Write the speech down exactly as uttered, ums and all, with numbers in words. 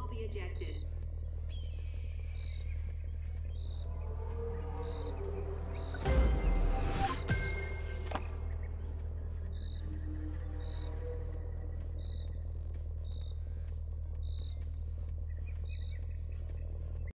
will be ejected.